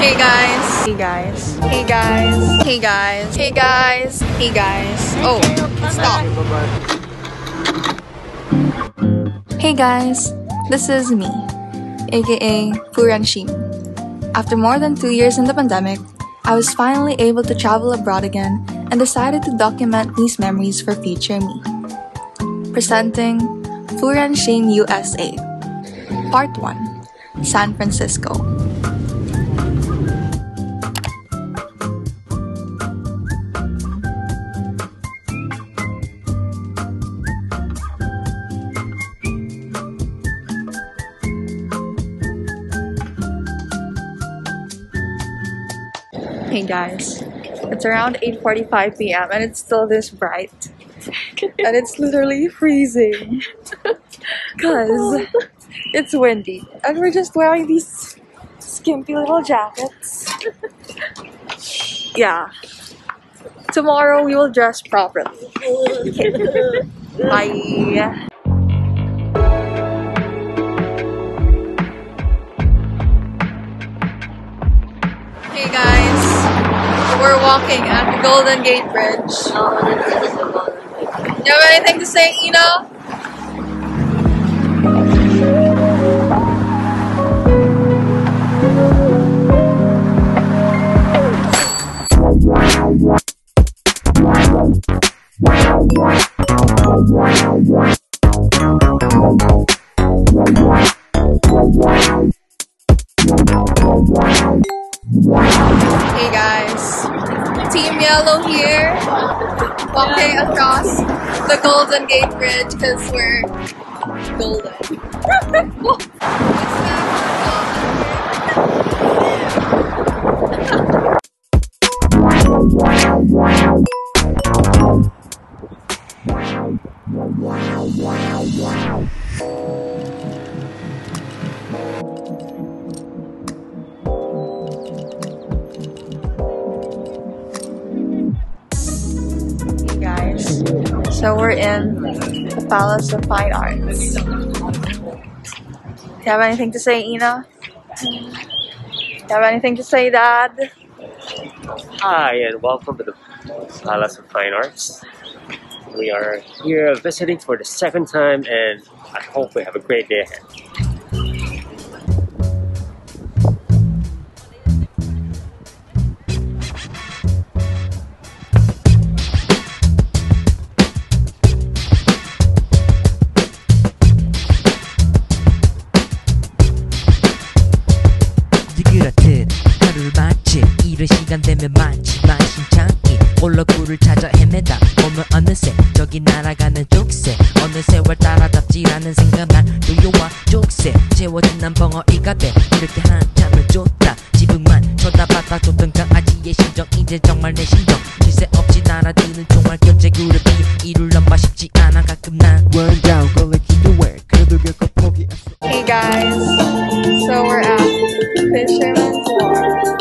Hey guys. Hey guys. Hey guys. Hey guys. Hey guys. Hey guys. Oh, stop. Hey guys. This is me, aka Fu Ranshin. After more than 2 years in the pandemic, I was finally able to travel abroad again and decided to document these memories for future me. Presenting Fu Ranshin USA, Part 1, San Francisco. Hey guys, it's around 8:45 p.m. and it's still this bright. And it's literally freezing because it's windy and we're just wearing these skimpy little jackets. Yeah, tomorrow we will dress properly. Okay. Bye. Hey guys, we're walking at the Golden Gate Bridge. You have anything to say, Eno? Hey guys, Team Yellow here, walking across the Golden Gate Bridge because we're golden. Hey guys, so we're in the Palace of Fine Arts. Do you have anything to say, Ina? Do you have anything to say, Dad? Hi, and welcome to the Palace of Fine Arts. We are here visiting for the second time, and I hope we have a great day ahead. 올러구를 찾아 헤매다 보면 어느새 저기 날아가는 족새 어느 세월 따라잡지 않은 생각만 요요와 족새 채워진 난 벙어이가 돼 이렇게 한참을 쫓다 지붕만 쳐다봤다 쫓던 강아지의 심정 이제 정말 내 심정 쉴새 없이 날아드는 총알 결제구를 비 이룰런바 쉽지 않아 가끔 난 Worn down 걸레기도 왜 그래도 결코 포기했어 Hey guys, so we're at Fisherman's Wharf.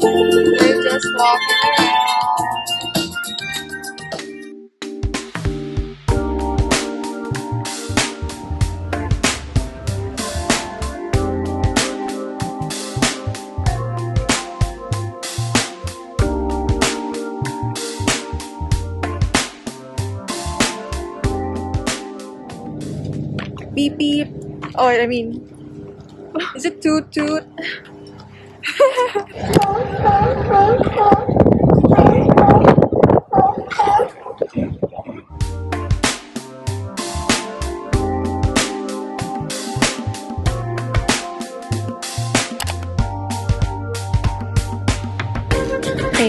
We're just walking around. Beep beep. Oh, I mean, is it toot toot? Hey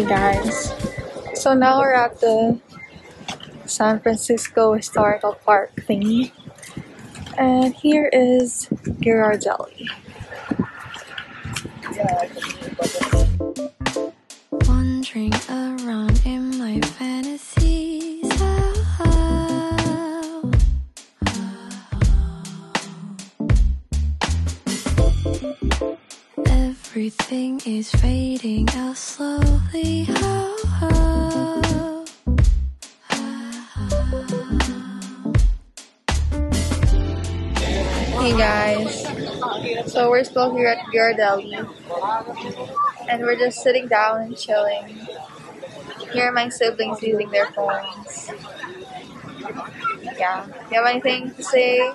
guys, so now we're at the San Francisco Historical Park thingy. And here is Ghirardelli. Wandering around in my fantasies. Oh, oh. Everything is fading out slowly. Oh, oh. Hey guys, so we're still here at Ghirardelli and we're just sitting down and chilling. Here are my siblings using their phones. Yeah. You have anything to say?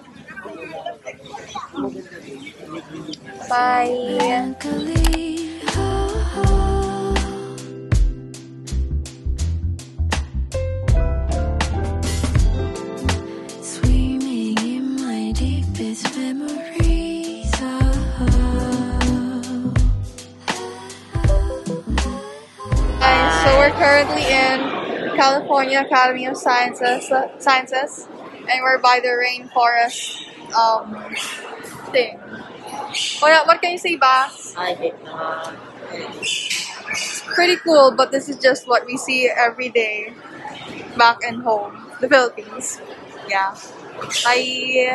Bye. Currently in California Academy of Sciences, and we're by the rainforest thing. What can you say, Ba? I hate that. It's pretty cool, but this is just what we see every day back in home, the Philippines. Yeah. Bye.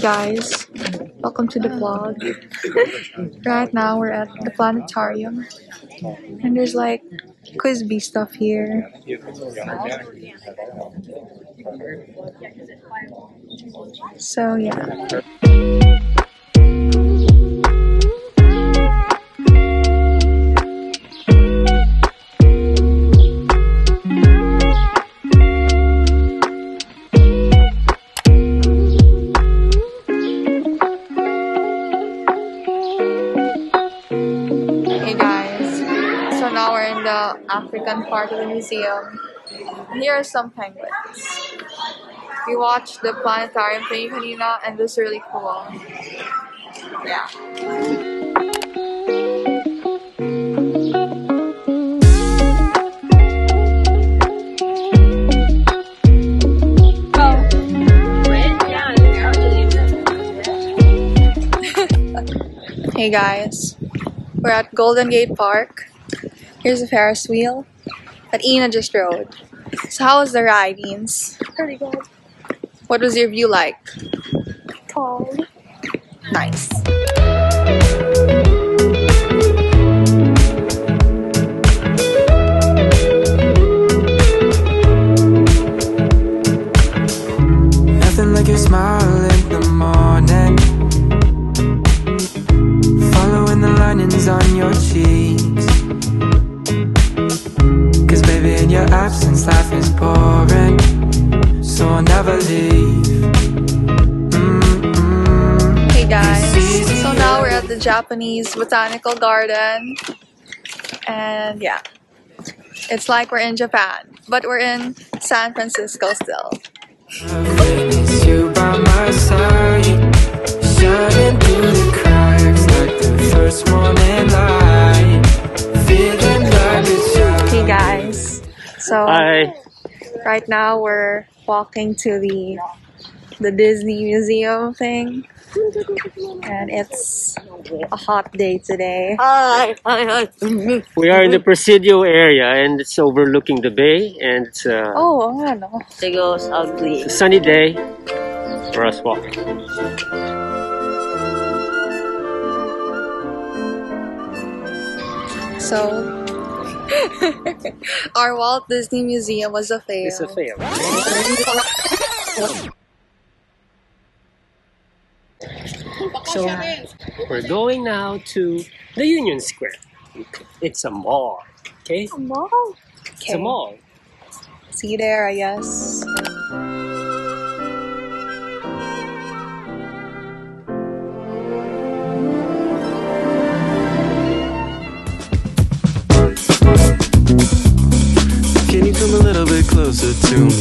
Guys, welcome to the vlog. Right now we're at the planetarium and there's like quiz bee stuff here. So yeah. African part of the museum. Here are some penguins. We watched the planetarium thing kanina and it was really cool. Yeah. Hey guys, we're at Golden Gate Park. Here's the Ferris wheel that Ina just rode. So how was the ride, Eans? Pretty good. What was your view like? Cold. Nice. Nothing like your smile in the morning, following the linings on your cheeks. In your absence, life is boring, so I'll never leave. Hey guys, so now we're at the Japanese Botanical Garden, and yeah, it's like we're in Japan, but we're in San Francisco still. It's you by my side, shining through the cracks like the first morning light, feeling like it's shining. Hey guys. So, hi. Right now we're walking to the Disney Museum thing, and it's a hot day today. Hi, hi, hi. We are in the Presidio area, and it's overlooking the bay, and it's oh, I know. It goes ugly. It's a sunny day for us walking. So. Our Walt Disney Museum was a fail. It's a fail. So we're going now to the Union Square. It's a mall. Okay? A mall? Okay. It's a mall. See you there, I guess. Can you come a little bit closer to me?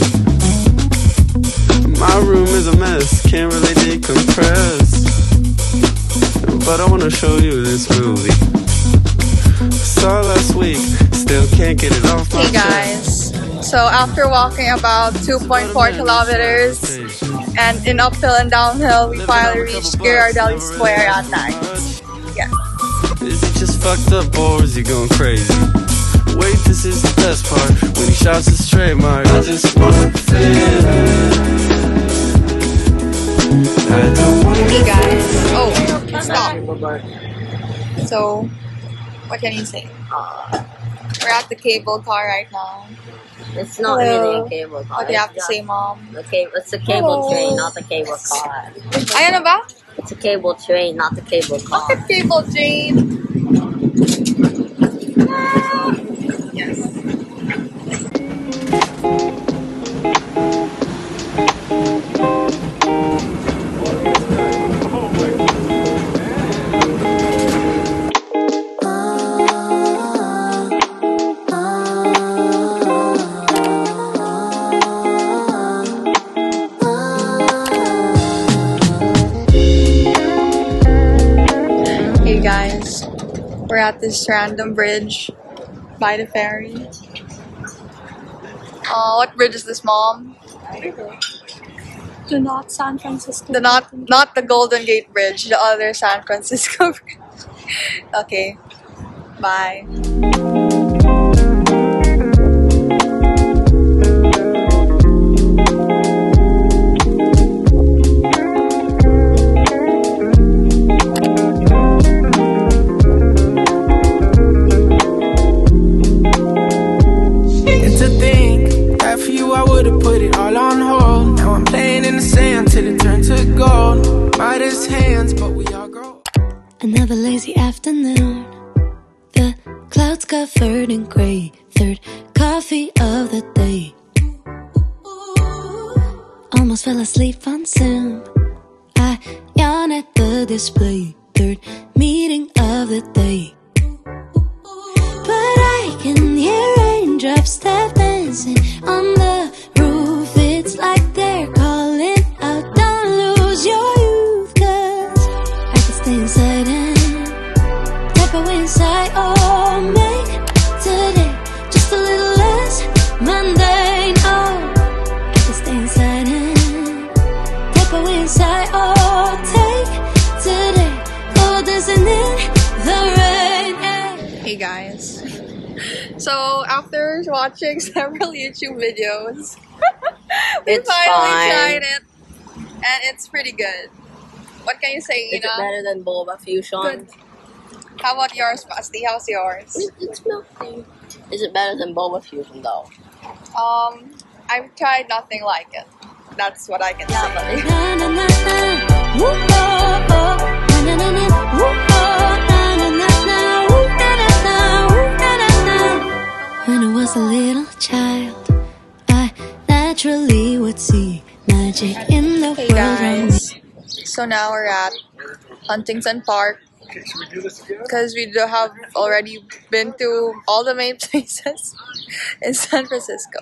My room is a mess, can't really decompress, but I wanna show you this movie. Saw last week, still can't get it off my chest. Hey guys, so after walking about 2.4 kilometers and in uphill and downhill, we finally reached Ghirardelli Square at night. Yeah. Is he just fucked up or is he going crazy? Wait, this is the best part, when he shouts his trademark. I just wanna feel it. I don't wanna. Hey guys, oh. Bye-bye. So, what can you say? We're at the cable car right now. It's not really a cable car. What do you have to say, Mom? It's a cable train, not a cable car. Ayan na ba? It's a cable train, not a cable car. Bakit cable train? Ah! Yes. We're at this random bridge by the ferry. What bridge is this, Mom? The not San Francisco. The not the Golden Gate Bridge. The other San Francisco Bridge. Okay. Bye. Another lazy afternoon. The clouds covered in grey. Third coffee of the day. Almost fell asleep on Zoom. I yawn at the display. Third meeting of the day. But I can hear raindrops step dancing on the roof. It's like they're calling out, don't lose your youth. Cause I can stay inside and inside, oh, make today just a little less mundane. Oh, I can stay inside and take away inside. Oh, take today, oh, doesn't it the rain? Hey guys, so after watching several YouTube videos, we finally tried it, and it's pretty good. What can you say, Ina? Is it better than boba fusion? Good. How about yours, Basti? How's yours? It's nothing. Is it better than boba fusion, though? I've tried nothing like it. That's what I can say. When I was a little child, I naturally would see magic in the world. Guys. So now we're at Huntington Park. Okay, should we do this again? Because we have already been to all the main places in San Francisco.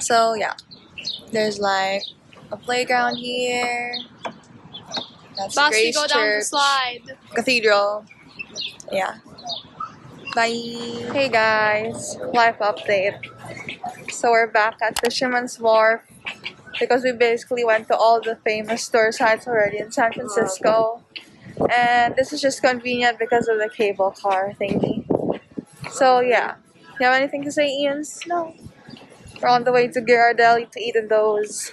So yeah, there's like a playground here. That's Grace Church Cathedral. Yeah. Bye. Hey guys, life update. So we're back at Fisherman's Wharf because we basically went to all the famous tour sites already in San Francisco. And this is just convenient because of the cable car thingy. So yeah. You have anything to say, Ian's? No. We're on the way to Ghirardelli to eat in those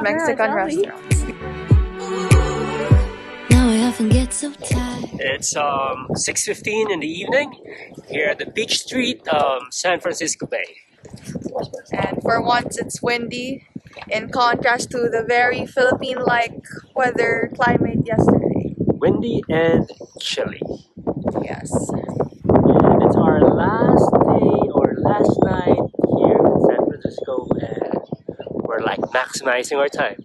Mexican restaurants. Now I often get so tired. It's 6:15 in the evening here at the Beach Street, San Francisco Bay. And for once it's windy, in contrast to the very Philippine-like weather climate yesterday. Windy and chilly. Yes. And it's our last day or last night here in San Francisco, and we're like maximizing our time.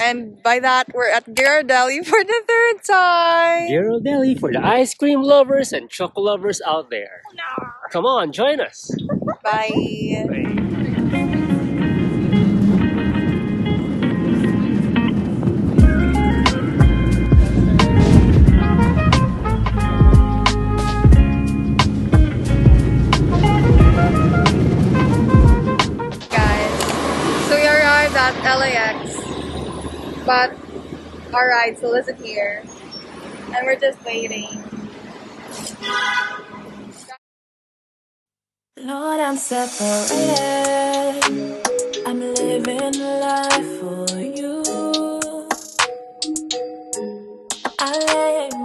And by that, we're at Ghirardelli for the third time. Ghirardelli for the ice cream lovers and chocolate lovers out there. No. Come on, join us. Bye. Bye. LAX, but our ride still isn't here, and we're just waiting. Lord, I'm separated. I'm living life for you. I I